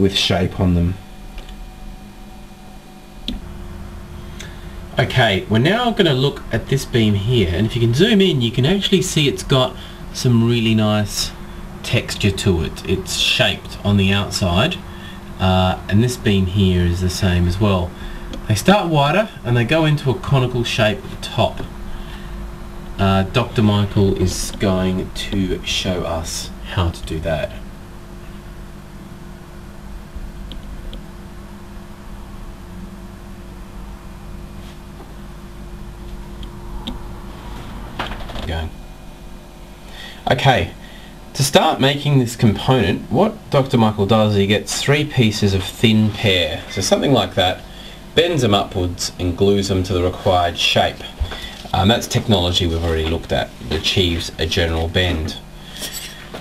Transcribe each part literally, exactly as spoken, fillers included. with shape on them. Okay, we're now going to look at this beam here, and if you can zoom in you can actually see it's got some really nice texture to it. It's shaped on the outside, uh, and this beam here is the same as well. They start wider and they go into a conical shape at the top. Uh, Doctor Michael is going to show us how to do that. Okay, to start making this component, what Doctor Michael does is he gets three pieces of thin pear, so something like that, bends them upwards and glues them to the required shape. Um, that's technology we've already looked at. It achieves a general bend.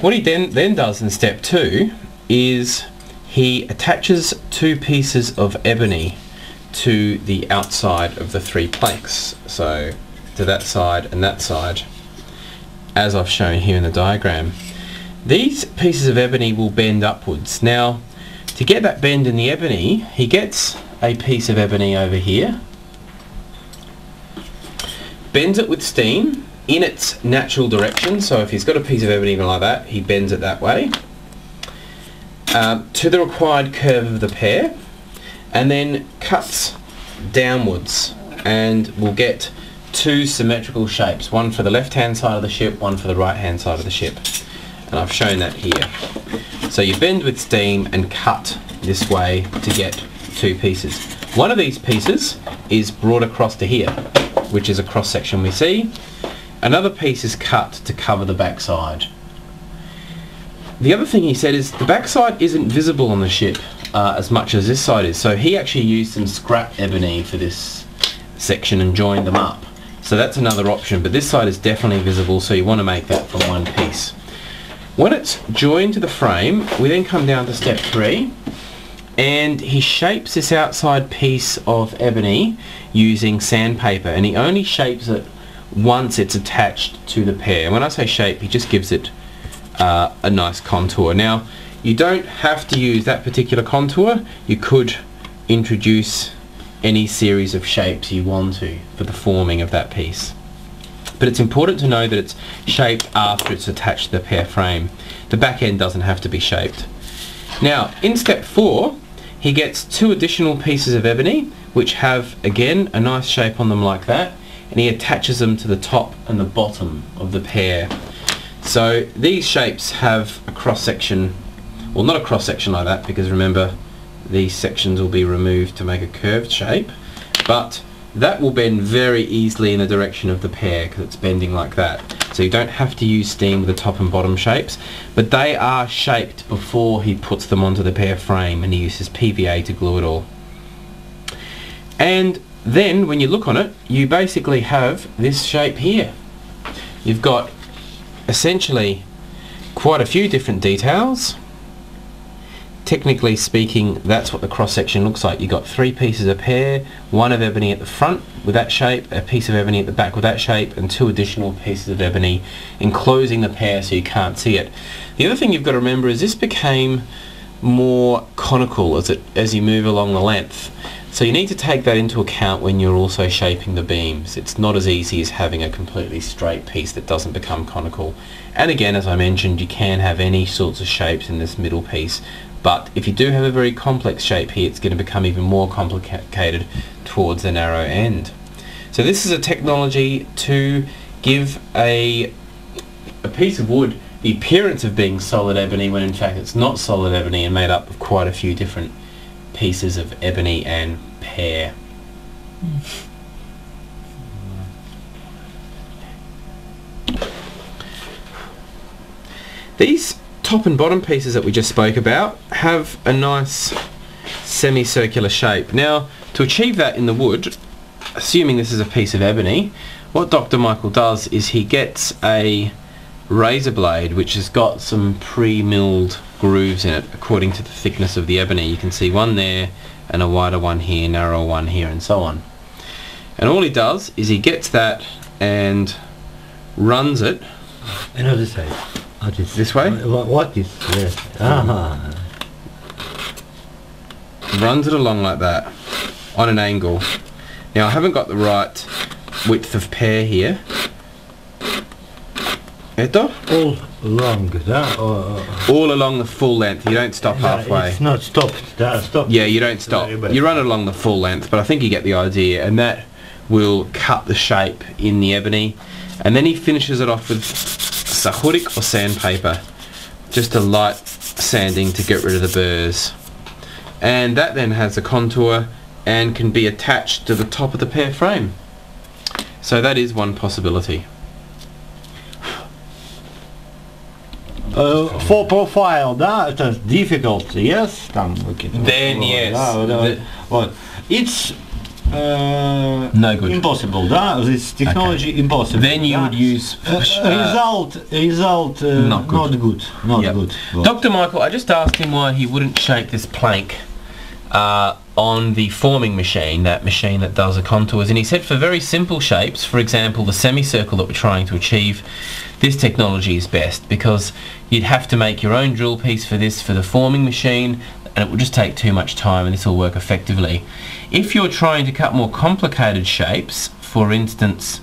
What he then, then does in step two is he attaches two pieces of ebony to the outside of the three planks, so to that side and that side, as I've shown here in the diagram. These pieces of ebony will bend upwards. Now, to get that bend in the ebony, he gets a piece of ebony over here, bends it with steam in its natural direction. So if he's got a piece of ebony like that, he bends it that way uh, to the required curve of the pear, and then cuts downwards, and we'll get two symmetrical shapes, one for the left hand side of the ship, one for the right hand side of the ship, and I've shown that here. So you bend with steam and cut this way to get two pieces. One of these pieces is brought across to here, which is a cross section we see. Another piece is cut to cover the back side. The other thing he said is the back side isn't visible on the ship uh, as much as this side is, so he actually used some scrap ebony for this section and joined them up. So that's another option, but this side is definitely visible, so you want to make that from one piece. When it's joined to the frame, we then come down to step three, and he shapes this outside piece of ebony using sandpaper, and he only shapes it once it's attached to the pear. And when I say shape, he just gives it uh, a nice contour. Now, you don't have to use that particular contour. You could introduce any series of shapes you want to for the forming of that piece. But it's important to know that it's shaped after it's attached to the pear frame. The back end doesn't have to be shaped. Now, in step four, he gets two additional pieces of ebony, which have, again, a nice shape on them like that, and he attaches them to the top and the bottom of the pear. So these shapes have a cross-section, well, not a cross-section like that, because remember, these sections will be removed to make a curved shape, but that will bend very easily in the direction of the pear because it's bending like that. So you don't have to use steam with the top and bottom shapes, but they are shaped before he puts them onto the pear frame, and he uses P V A to glue it all. And then when you look on it, you basically have this shape here. You've got essentially quite a few different details. Technically speaking, that's what the cross-section looks like. You've got three pieces of pear, one of ebony at the front with that shape, a piece of ebony at the back with that shape, and two additional pieces of ebony enclosing the pear so you can't see it. The other thing you've got to remember is this became more conical as, it, as you move along the length. So you need to take that into account when you're also shaping the beams. It's not as easy as having a completely straight piece that doesn't become conical. And again, as I mentioned, you can have any sorts of shapes in this middle piece. But if you do have a very complex shape here, it's going to become even more complicated towards the narrow end. So this is a technology to give a, a piece of wood the appearance of being solid ebony when in fact it's not solid ebony and made up of quite a few different pieces of ebony and pear. These top and bottom pieces that we just spoke about have a nice semicircular shape. Now, to achieve that in the wood, assuming this is a piece of ebony, what Doctor Michael does is he gets a razor blade which has got some pre-milled grooves in it according to the thickness of the ebony. You can see one there and a wider one here, narrower one here, and so on. And all he does is he gets that and runs it. And I'll just say, I'll just, this way? What, what is this? Ah. runs it along like that on an angle. Now I haven't got the right width of pair here. All along that, or all along the full length. You don't stop halfway. It's not stopped. That stop. Yeah, you don't stop. You run it along the full length, but I think you get the idea, and that will cut the shape in the ebony. And then he finishes it off with Sahurik or sandpaper, just a light sanding to get rid of the burrs. And that then has a contour and can be attached to the top of the pear frame. So that is one possibility. Uh, for profile, that is difficult. Yes, там then yes. The what? It's uh, no good. Impossible. That this technology okay. Impossible. Then you would use uh, result. Result uh, not good. Not good. Not yep. good. Doctor Michael, I just asked him why he wouldn't shape this plank uh, on the forming machine, that machine that does the contours, and he said for very simple shapes, for example, the semicircle that we're trying to achieve. This technology is best because you'd have to make your own drill piece for this, for the forming machine, and it would just take too much time and this will work effectively. If you're trying to cut more complicated shapes, for instance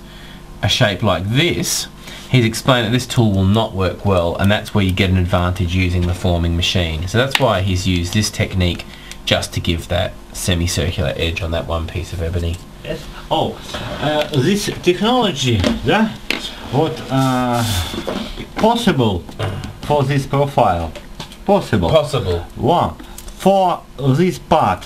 a shape like this, he's explained that this tool will not work well, and that's where you get an advantage using the forming machine. So that's why he's used this technique, just to give that semicircular edge on that one piece of ebony. Yes. Oh, uh, this technology, yeah? What uh, possible for this profile? Possible. Possible. One for this part.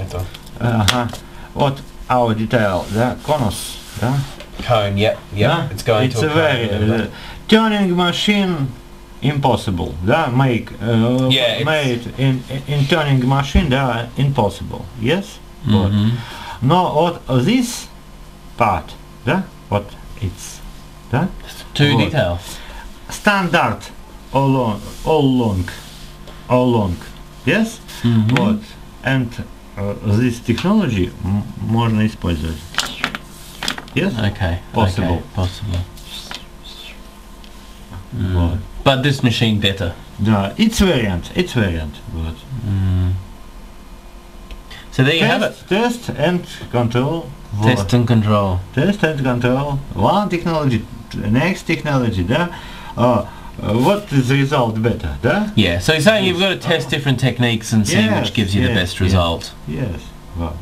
Uh-huh. What our detail? The conus. Yeah? Cone. Yep. Yep. Yeah? It's going it's to a, a very uh, turning machine. Impossible. That make uh, yeah, made in, in turning machine. That impossible. Yes. Mm-hmm. But no. What this part? Yeah? What it's. Да? Two вот. Details. Standard all long, all long, all long. Yes. Mm-hmm. Вот. And uh, this technology можно использовать. Yes. Okay. Possible. Okay. Possible. Mm. Вот. But this machine better. Да. It's variant. It's variant. Вот. Mm. So there you test, have it. Test and control. Вот. Test and control. Test and control. One technology. Next technology, да? Uh, what is the result better, да? Yeah, so you're saying you've got to test different techniques and see yes, which gives you yes, the best result. Yes. Yes. Wow.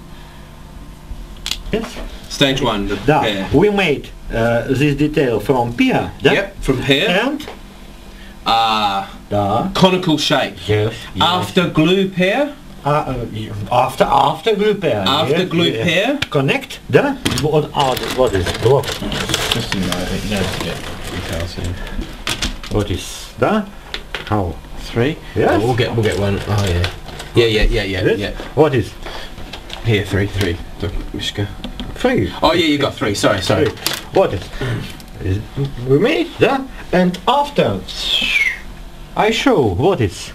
Yes. Stage one, the da. Pear. We made uh, this detail from pear, da? Yep, from pear. And? Uh, da. Conical shape. Yes, yes. After glue pear. Uh, after after glue pair. After yes, glue yes. pair. Connect. Да? What are the, what is block? Just in the what is that? How? Three. Yeah. Oh, we'll get we'll get one. Oh yeah. Yeah yeah yeah yeah this? Yeah. What is? Here three three. Three. Oh yeah, you got three. Sorry sorry. Three. What is? Is we made that and after I show what is.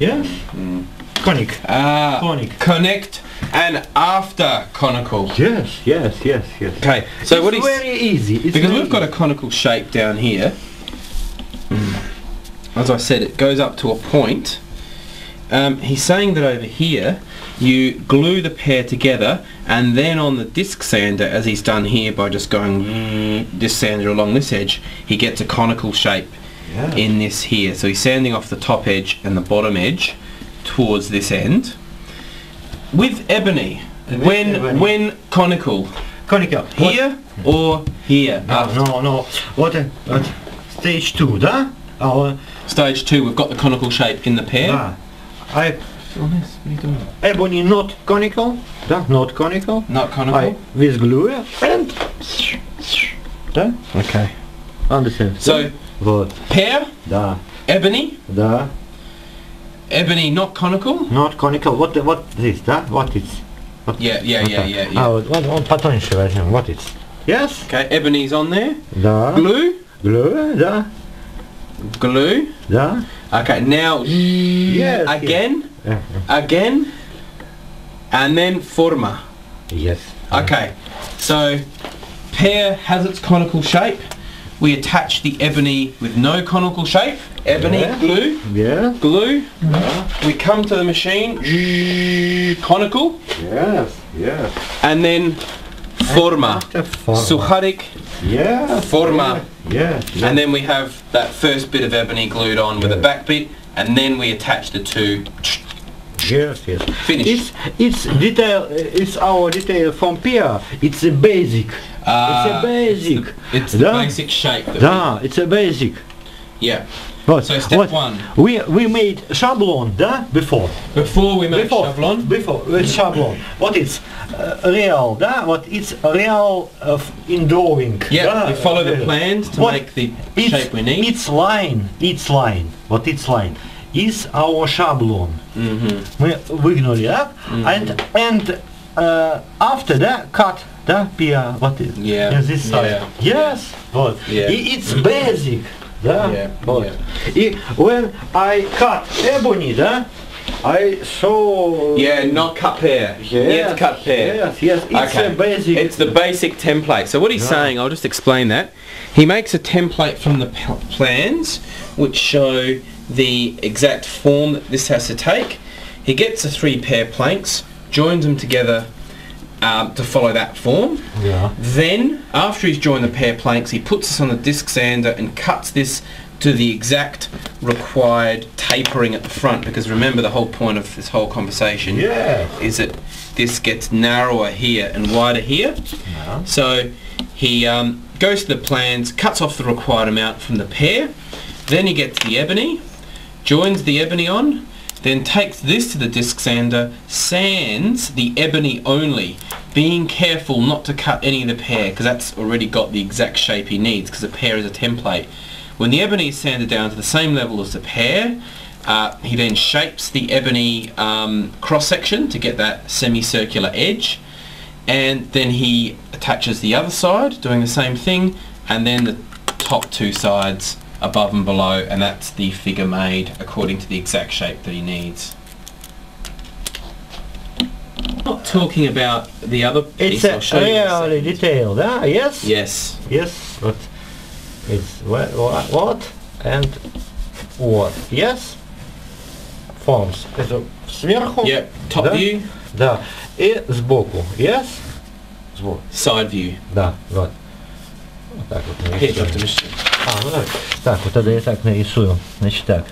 Yes. Mm. Conic. Ah, conic. Connect and after conical. Yes, yes, yes, yes. Okay, so it's what is very easy. It's because very we've got a conical shape down here. Mm. As I said, it goes up to a point. Um, he's saying that over here, you glue the pair together, and then on the disc sander, as he's done here by just going mm, disc sander along this edge, he gets a conical shape yeah. in this here. So he's sanding off the top edge and the bottom edge towards this end. With ebony, ebony when ebony. when conical conical here what? Or here no after. no no what, uh, what stage two da our stage two we've got the conical shape in the pear da. I ebony not conical da not conical not conical I, with glue and da okay understand so what? Pear da ebony da ebony, not conical. Not conical. What? The, what this? That? What is? What yeah, yeah, yeah, yeah, yeah. Oh, one, one pattern version. What is? Yes. Okay, ebony's on there. Da. Glue. Glue. Da. Glue. Da. Okay, now. Yes. Again. Yes. Again. And then forma. Yes. Okay, so pear has its conical shape. we attach the ebony with no conical shape. Ebony, yeah. glue. Yeah. Glue. Yeah. We come to the machine. Conical. Yes, yes. And then forma. Sahurik. Yeah. Forma. Yeah. Yes. And then we have that first bit of ebony glued on yes. with a back bit, and then we attach the two. Yes, yes. Finish. It's, it's detail. It's our detail from Pierre. It's a basic. Uh, it's a basic. It's the, it's the basic shape. Da, it's a basic. Yeah. But so step what? one. We we made shablon, da, before. Before we made before, shablon. Before with shablon. What is uh, real, da? What it's real of in drawing. Yeah. We follow the plans to what make the shape we need. It's line. It's line. What it's line. Is our shablon. Mm-hmm. We выгнули up mm-hmm. and and uh, after that cut the pier. What is yeah. this side? Yeah. Yes, but yeah. it's basic. Da? Yeah. But yeah. when I cut ebony, da, I saw. Yeah, not cut pear. Yes, yes, cut pear. Yes, yes. It's okay. a basic. It's the basic template. So what he's yeah. saying, I'll just explain that. He makes a template from the plans, which show the exact form that this has to take. He gets the three pair planks, joins them together um, to follow that form. Yeah. Then, after he's joined the pair planks, he puts this on the disc sander and cuts this to the exact required tapering at the front, because remember the whole point of this whole conversation yeah. is that this gets narrower here and wider here. Yeah. So he um, goes to the plans, cuts off the required amount from the pair, then he gets the ebony, joins the ebony on, then takes this to the disc sander, sands the ebony only, being careful not to cut any of the pear, because that's already got the exact shape he needs, because the pear is a template. When the ebony is sanded down to the same level as the pear, uh, he then shapes the ebony um, cross-section to get that semicircular edge, and then he attaches the other side, doing the same thing, and then the top two sides above and below, and that's the figure made according to the exact shape that he needs. I'm not talking about the other piece. It's a really detailed, ah, yes? Yes. Yes, but it's what, what and what, yes? Forms. So, сверху. Yep, top da, view. Да, и сбоку, yes? Сбоку. Side view. Да, вот. Вот так вот. Here, Doctor Michael. А, ну так. Так, вот тогда я так нарисую. Значит так.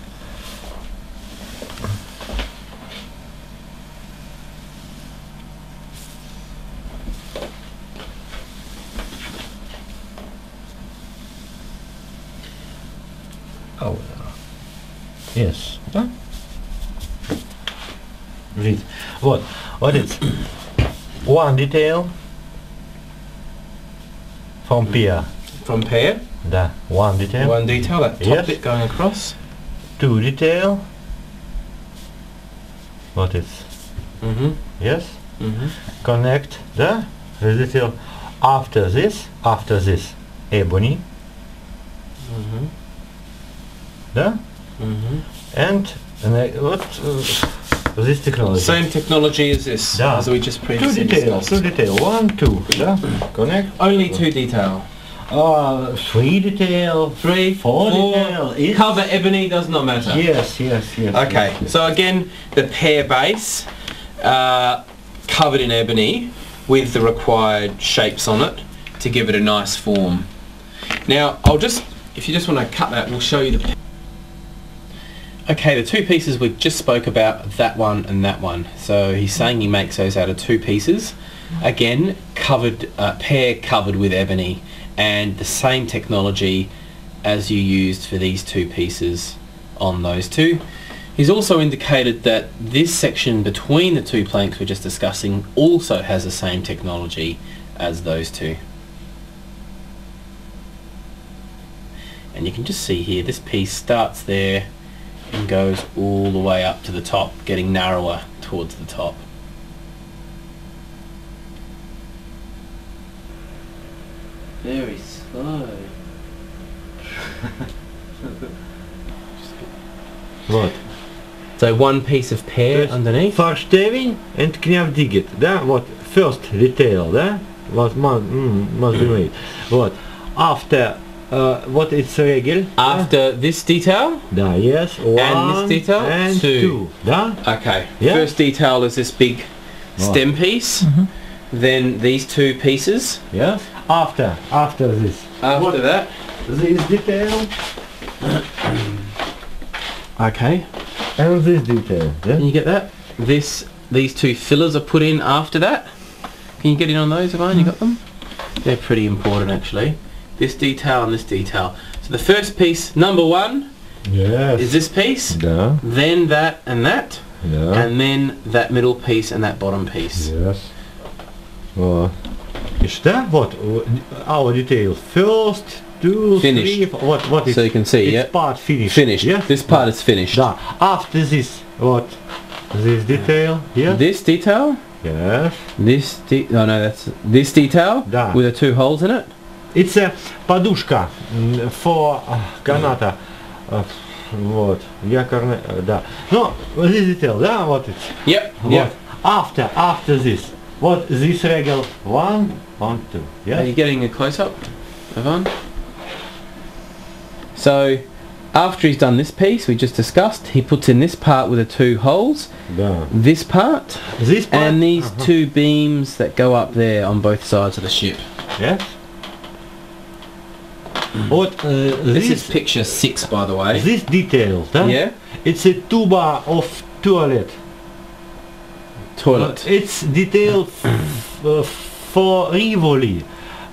Oh, yes. Да? Read. Вот. Вот это. One detail. From pier. From pier? Да. One detail. One detail, that top yes. bit going across. Two detail. What is? Mm-hmm. Yes? Mm-hmm. Connect the, the detail after this, after this, ebony. Mm-hmm. Да? Mm-hmm. And, and I, what, uh, this technology? Same technology as this, da. as we just previously discussed. Two detail, one, two, da? Connect. Only two detail. Uh, three detail, three, four, four detail, yes. Cover ebony does not matter. Yes, yes, yes. Okay, yes, yes. So again, the pear base uh, covered in ebony with the required shapes on it to give it a nice form. Now, I'll just, if you just want to cut that, we'll show you the. Okay, the two pieces we just spoke about, that one and that one. So he's saying he makes those out of two pieces. Again, covered uh, pear covered with ebony. And the same technology as you used for these two pieces on those two. He's also indicated that this section between the two planks we're just discussing also has the same technology as those two. And you can just see here, this piece starts there and goes all the way up to the top, getting narrower towards the top. Very slow. Right. So one piece of pear underneath. Versteving and knavdiget. That what first detail. That what must be made. What after Uh, what is regel? After this detail? Da, yes. One and this detail? And two. two. Da? Okay. Yeah. First detail is this big stem piece. Mm-hmm. Then these two pieces. Yes. After. After this. After what that. This detail. Okay. And this detail. Yeah? Can you get that? This. These two fillers are put in after that. Can you get in on those, Ivan? Mm. You got them? They're pretty important actually. This detail and this detail. So the first piece, number one, yes, is this piece. Yeah. Then that and that. Yeah. And then that middle piece and that bottom piece. Yes. Well, is that what our detail? First, two, finished. three, what, what is? So you can see, yeah. This part finished. Finished. Yeah? This part yeah. is finished. Da. After this, what? This detail here. This detail. Yes. This de oh no, that's this detail da. with the two holes in it. It's a padushka for Kanata. Uh, what? Yeah, karne. Da. No, this detail. Da, what it? Yep. What? Yep. After, after this. What this regel? One, one, two. Yeah. Are you getting a close-up, Ivan? So, after he's done this piece we just discussed, he puts in this part with the two holes. Da. This part. This part. And these uh-huh. two beams that go up there on both sides of the ship. Yes. But, uh, this, this is picture six, by the way. This detail, huh? Yeah. It's a tuba of toilet. Toilet. It's detail uh, for Rivoli.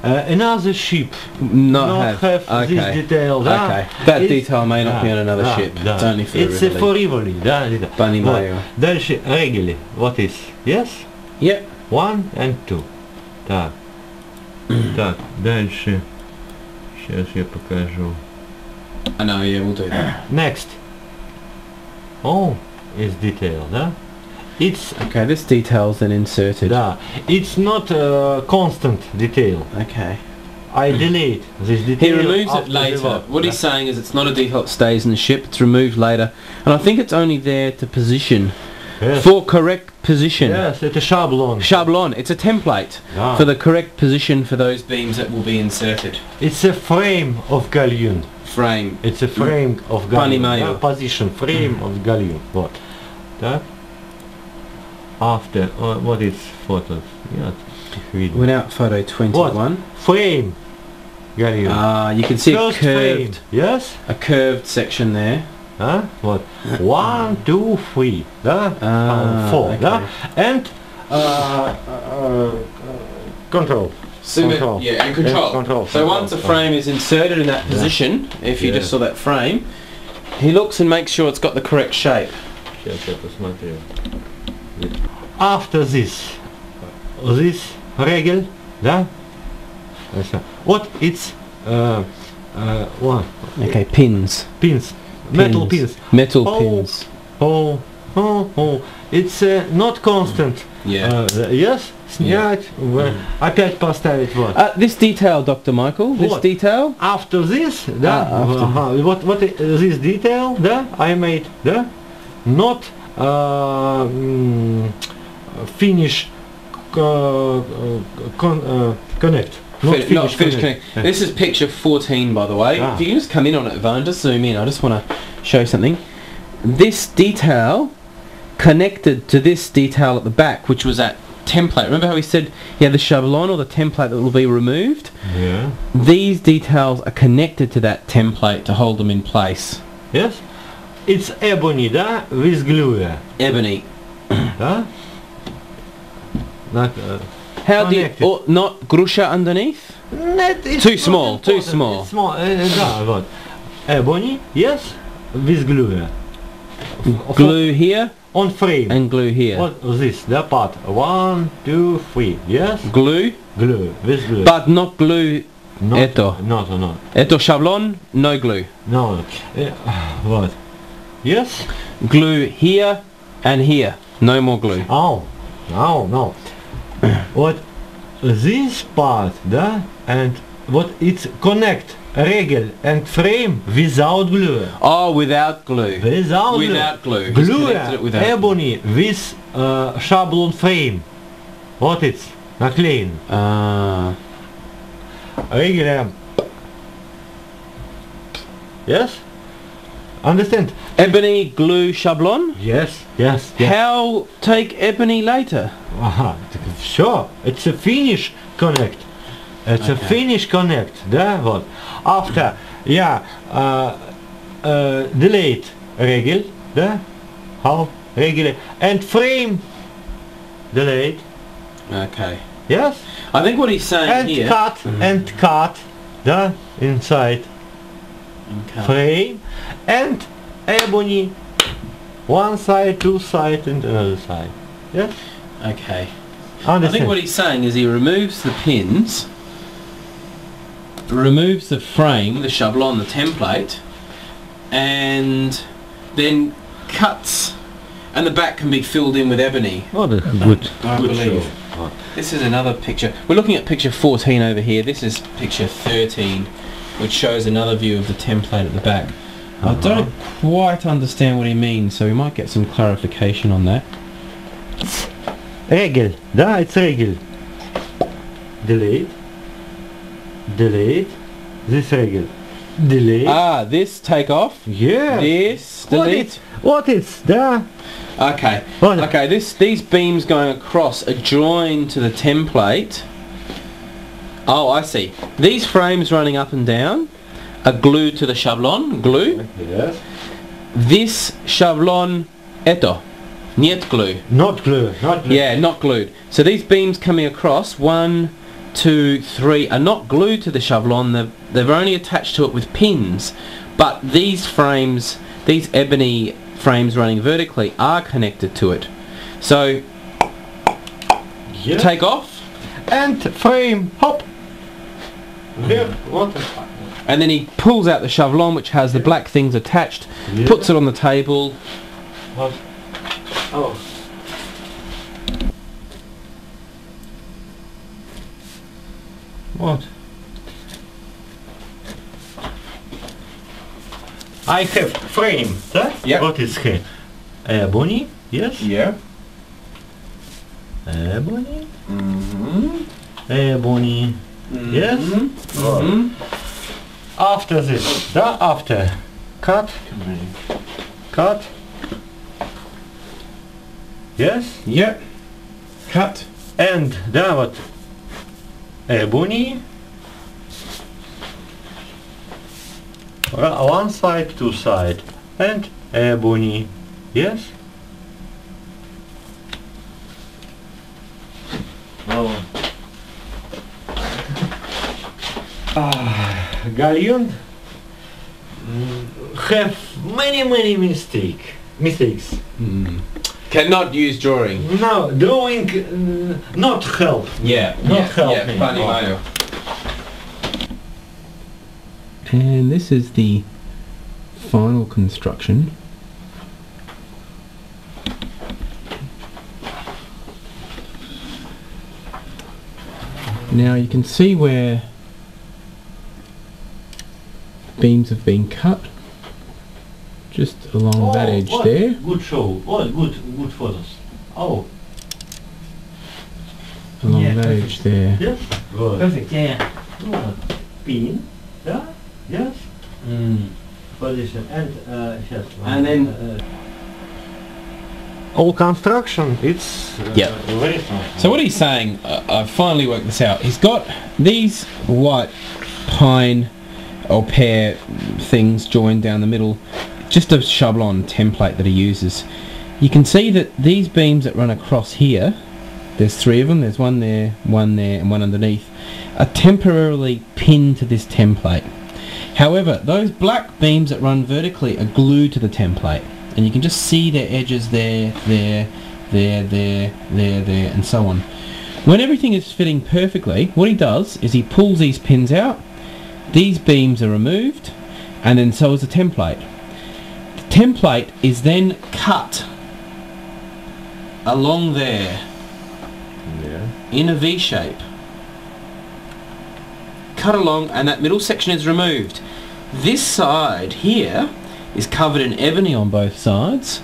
Uh, another ship. Not, not have, have okay. this detail. Okay. Huh? That it's detail may not uh, be on another uh, ship. Uh, it's only for Rivoli. It's a for Rivoli. Bunny Mario. Дальше regel. What is? Yes. Yep. One and two. Так. Так. Дальше. Сейчас я покажу. I know, yeah, we'll do that. Next. Oh, is detailed, huh? It's okay, this detail's then inserted. Da. It's not a uh, constant detail. Okay. I delete this detail. He removes it later. What he's saying is it's not a detail that stays in the ship, it's removed later. And I think it's only there to position. Yes. For correct position. Yes, it's a shablon. Shablon. It's a template yeah. for the correct position for those beams that will be inserted. It's a frame of Galyun. Frame. It's a frame mm. of Galyun. Yeah, position. Frame mm. of Galyun. What? That. After. Uh, what is photos? Yeah. We're now at photo twenty-one. What? Frame. Galyun. Ah, uh, you can see First a curved. Frame. Yes. A curved section there. Huh? What? One, two, three, da? Ah, um, four, okay. da? And uh, uh, control. So control. Yeah, and control. And control. So control. once a frame is inserted in that position, yeah. if you yeah. just saw that frame, he looks and makes sure it's got the correct shape. After this, this regel, da? What? It's uh, uh, one. Okay, pins. Pins. Pins. Metal pins. Metal oh, pins. Oh, oh, oh. It's uh, not constant. Yeah. Uh, yes? Yeah. Mm. Опять поставить вот. Uh, this detail, Doctor Michael, this what? detail. After this, да? Ah, after. Uh-huh. What, what uh, this detail, да? I made, да? Not uh, mm, finish uh, con uh, connect. Not finish, not finish connect. Connect. This is picture fourteen, by the way. Ah. If you can just come in on it, Ivan, just zoom in. I just want to show something. This detail connected to this detail at the back, which was that template. Remember how we said you had the shablon or the template that will be removed? Yeah. These details are connected to that template to hold them in place. Yes. It's ebony, da? With glue. Ebony. Da? Not, uh, How connected. do you, or not grusha underneath? Not, too small, too small. It's small, uh, Ebony, yes, with glue. Glue here. On frame. And glue here. What is this? That part. One, two, three, yes. Glue. Glue, with glue. But not glue, not, eto. No, no, no. Eto shablon, no glue. No, uh, what? Yes. Glue here and here. No more glue. Oh, no, no. What this part, da, and what it's connect regel and frame without glue. Oh, without glue. Without, without glue. Glue, glue it without ebony glue. With uh, shablon frame. What it's наклеен. Ah. Regel. Yes. Understand. Ebony glue shablon? Yes, yes, yes. How take ebony later? Uh-huh. Sure, it's a Finnish connect. It's okay. a Finnish connect. Да, вот. After, yeah, uh, uh, delayed regel, да, how regel and frame delayed. Okay. Yes. I think what he's saying and here. Cut, mm-hmm. And cut, да, inside. Okay. Frame and ebony, one side, two side, and another side. Yes. Okay. Understand. I think what he's saying is he removes the pins, removes the frame, the shablon, the template, and then cuts, and the back can be filled in with ebony. Oh, that's good. I good believe. Show. Right. This is another picture. We're looking at picture fourteen over here. This is picture thirteen. Which shows another view of the template at the back. Uh-huh. I don't quite understand what he means, so we might get some clarification on that. Regel, да, it's regel. Delete, delete, this regel, delete. Ah, this take off. Yeah. This delete. What is that? Okay. What? Okay. This these beams going across are joined to the template. Oh, I see. These frames running up and down are glued to the shablon, glue. Yes. This shablon, eto, niet glue. Not glue, not glue. Yeah, not glued. So these beams coming across, one, two, three, are not glued to the shablon. They're, they're only attached to it with pins. But these frames, these ebony frames running vertically, are connected to it. So, yes. Take off. And frame, hop. Yeah, what the fuck? And then he pulls out the shablon, which has the black things attached, yeah. Puts it on the table. What? Oh. What? I have frame. Huh? Yeah. What is here? Ebony, yes? Yeah. Ebony? Mm-hmm. Ebony. Mm-hmm. Yes? Mm-hmm. Mm-hmm. After this, da, after. Cut. Cut. Yes? Yeah. Cut. And da what? Ebony. One side, two side. And ebony. Yes? Oh. Ah, Galyun have many many mistake mistakes. Mm. Cannot use drawing. No, drawing uh, not help. Yeah, not yeah, help. Yeah, funny mayo. And this is the final construction. Now you can see where beams have been cut, just along oh, that edge what there. Good show. Oh, good, good photos. Oh, along yeah, that perfect. edge there. Yes. Right. Perfect. Yeah. Oh. Pin. Yeah. Yes. Mm. Position and uh, yes. And then uh, all construction. It's uh, yeah. Very smart. So what he's saying, uh, I finally worked this out. He's got these white pine. Or pair things joined down the middle, just a shablon template that he uses. You can see that these beams that run across here, there's three of them, there's one there, one there and one underneath, are temporarily pinned to this template. However, those black beams that run vertically are glued to the template, and you can just see their edges there, there, there, there, there, there and so on. When everything is fitting perfectly, what he does is he pulls these pins out. These beams are removed, and then so is the template. The template is then cut along there, yeah, in a V shape. Cut along, and that middle section is removed. This side here is covered in ebony on both sides,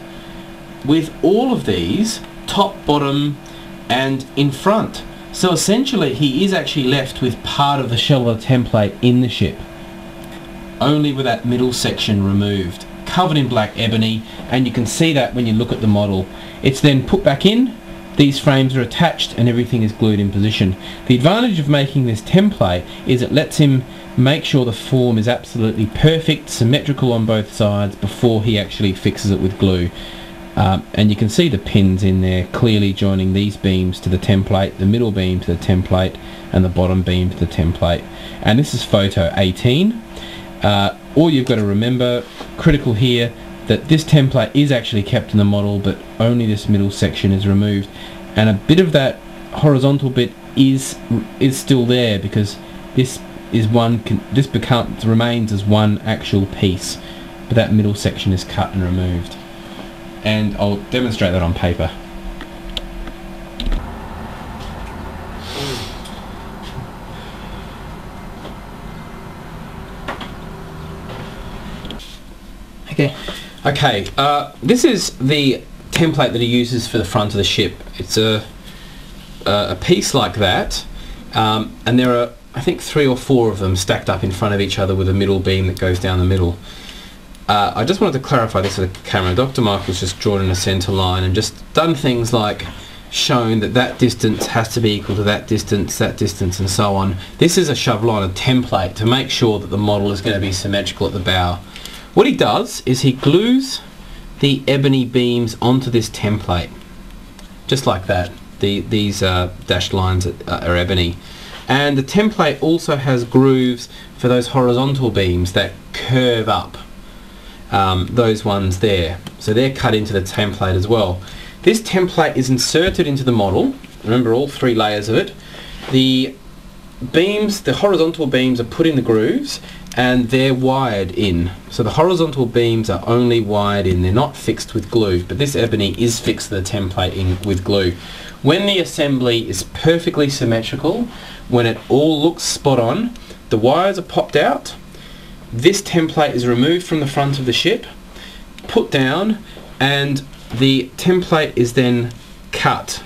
with all of these top, bottom, and in front. So essentially he is actually left with part of the shell of the template in the ship. only with that middle section removed, covered in black ebony, and you can see that when you look at the model. It's then put back in, these frames are attached, and everything is glued in position. The advantage of making this template is it lets him make sure the form is absolutely perfect, symmetrical on both sides before he actually fixes it with glue. Um, and you can see the pins in there clearly joining these beams to the template, the middle beam to the template, and the bottom beam to the template. And this is photo eighteen. Uh, all you've got to remember, critical here, that this template is actually kept in the model, but only this middle section is removed, and a bit of that horizontal bit is is still there, because this is one this becomes remains as one actual piece, but that middle section is cut and removed, and I'll demonstrate that on paper. Okay. Okay, uh, this is the template that he uses for the front of the ship. It's a, a piece like that, um, and there are, I think, three or four of them stacked up in front of each other with a middle beam that goes down the middle. Uh, I just wanted to clarify this with the camera. Doctor Michael's just drawn in a centre line and just done things like shown that that distance has to be equal to that distance, that distance, and so on. This is a shablon, a template, to make sure that the model is going to be symmetrical at the bow. What he does is he glues the ebony beams onto this template, just like that. The, these uh, dashed lines are, are ebony. And the template also has grooves for those horizontal beams that curve up, um, those ones there. So they're cut into the template as well. This template is inserted into the model. Remember, all three layers of it. The beams, the horizontal beams, are put in the grooves, and they're wired in. So the horizontal beams are only wired in, they're not fixed with glue, but this ebony is fixed to the template in with glue. When the assembly is perfectly symmetrical, when it all looks spot on, the wires are popped out, this template is removed from the front of the ship, put down, and the template is then cut.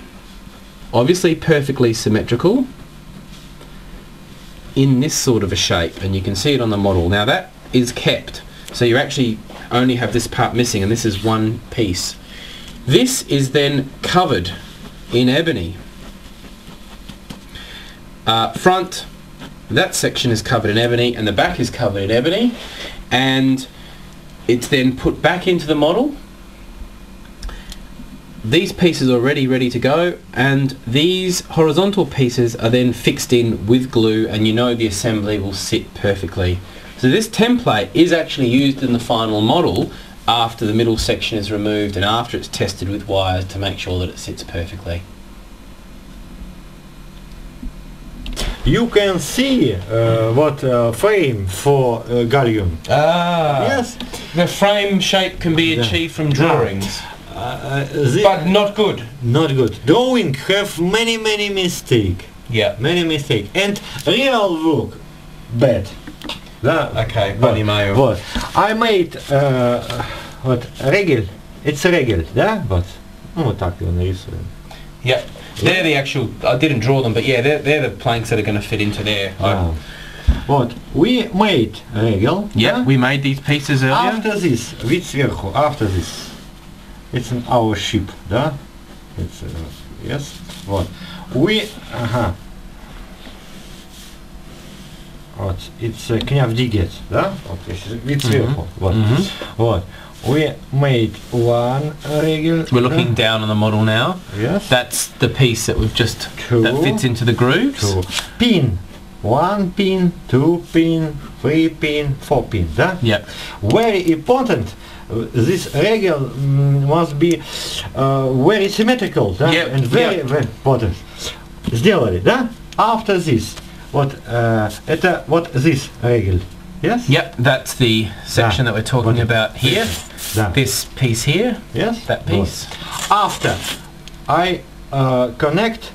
Obviously perfectly symmetrical, in this sort of a shape, and you can see it on the model. Now that is kept, so you actually only have this part missing, and this is one piece. This is then covered in ebony. Uh, front, that section is covered in ebony, and the back is covered in ebony, and it's then put back into the model. These pieces are already ready to go, and these horizontal pieces are then fixed in with glue, and you know the assembly will sit perfectly. So this template is actually used in the final model after the middle section is removed and after it's tested with wires to make sure that it sits perfectly. You can see uh, what uh, frame for uh, Galyun. Ah, yes. The frame shape can be achieved from drawings. Uh, but not good. Not good. Drawing have many many mistake. Yeah. Many mistake. And real work, bad. That okay. What, what? I made uh, what regel. It's a regel, да? But ну вот так его нарисуем. Yeah. They're the actual. I didn't draw them, but yeah, they're they're the planks that are going to fit into there. Oh. What we made regel. Yeah. We made these pieces earlier. After this, вид сверху. After this. It's an our ship, да? It's uh, yes. What? We, aha. What? It's a knavdiget, да? Вид сверху. What? What? We made one regel. We're looking down on the model now. Yes. That's the piece that we've just two, that fits into the grooves. Two. Pin. One pin, two pin, three pin, four pin, да? Yeah. Very important. This regel mm, must be uh, very symmetrical, да? Yep, and very, yep. very important. Сделали, да? After this, what? Uh, это what this regel? Yes. Yep, that's the section да. That we're talking what about here. Да. This piece here. Yes. That piece. What? After, I uh, connect.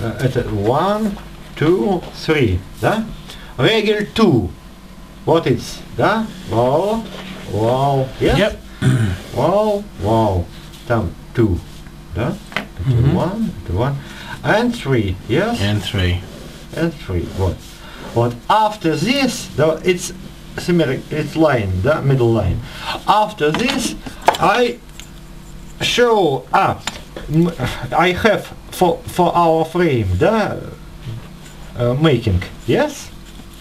Uh, это one, two, three, да? Regel two. What it's, да? Well. Wow, yes? Yep. Wow, wow. Там two, да? Mm-hmm. One, two, one, and three, yes? And three. And three, what? What after this, though, it's symmetric, its line, the middle line. After this, I show up. I have for for our frame the uh, making, yes.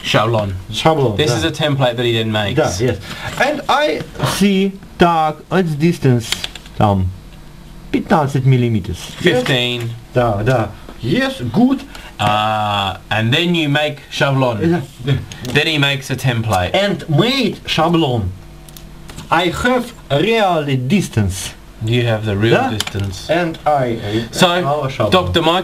Shablon. Shablon. This da. is a template that he then makes. Da, yes. And I see dark at distance, um, fifteen millimeters. fifteen. Yes. Da, da. Yes, good. Uh, and then you make shablon. Then he makes a template. And made shablon. I have really distance. You have the real da? distance. And I. Uh, so, Doctor Michael.